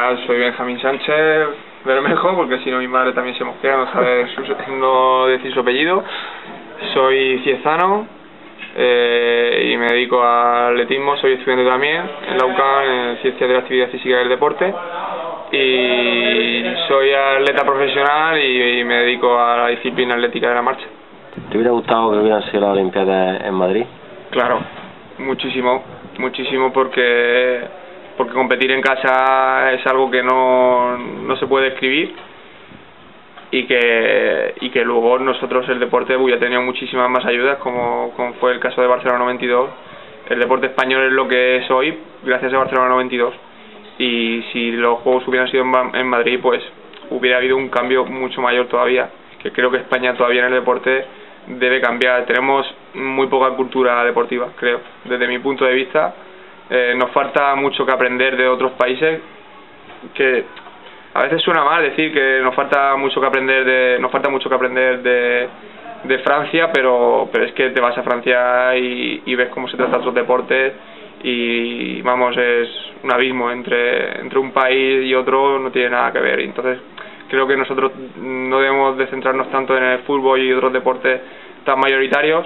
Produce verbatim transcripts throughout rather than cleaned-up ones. Ah, soy Benjamín Sánchez, Bermejo, porque si no mi madre también se mosquea, no sabe su, no decir su apellido. Soy ciezano eh, y me dedico al atletismo, soy estudiante también en la UCAM, en Ciencias de la Actividad Física y del Deporte. Y soy atleta profesional y, y me dedico a la disciplina atlética de la marcha. ¿Te hubiera gustado que hubiera sido la Olimpiada en Madrid? Claro, muchísimo, muchísimo porque... porque competir en casa es algo que no, no se puede escribir y que, y que luego nosotros el deporte hubiera tenido muchísimas más ayudas, como, como fue el caso de Barcelona noventa y dos. El deporte español es lo que es hoy gracias a Barcelona noventa y dos, y si los Juegos hubieran sido en, en Madrid, pues hubiera habido un cambio mucho mayor todavía, que creo que España todavía en el deporte debe cambiar. Tenemos muy poca cultura deportiva, creo, desde mi punto de vista. Eh, nos falta mucho que aprender de otros países, que a veces suena mal decir que nos falta mucho que aprender de nos falta mucho que aprender de, de Francia, pero pero es que te vas a Francia y, y ves cómo se trata otros deportes y vamos, es un abismo entre entre un país y otro, no tiene nada que ver. Entonces creo que nosotros no debemos de centrarnos tanto en el fútbol y otros deportes tan mayoritarios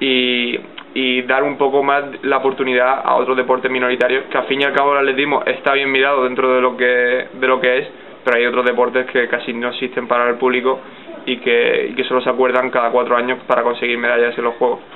y y dar un poco más la oportunidad a otros deportes minoritarios, que al fin y al cabo el atletismo está bien mirado dentro de lo que de lo que es, pero hay otros deportes que casi no existen para el público y que, y que solo se acuerdan cada cuatro años para conseguir medallas en los Juegos.